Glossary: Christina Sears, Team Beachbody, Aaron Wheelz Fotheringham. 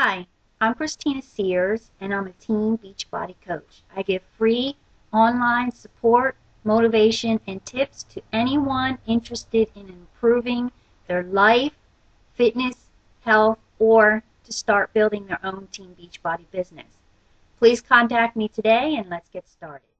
Hi, I'm Christina Sears, and I'm a Team Beachbody coach. I give free online support, motivation, and tips to anyone interested in improving their life, fitness, health, or to start building their own Team Beachbody business. Please contact me today, and let's get started.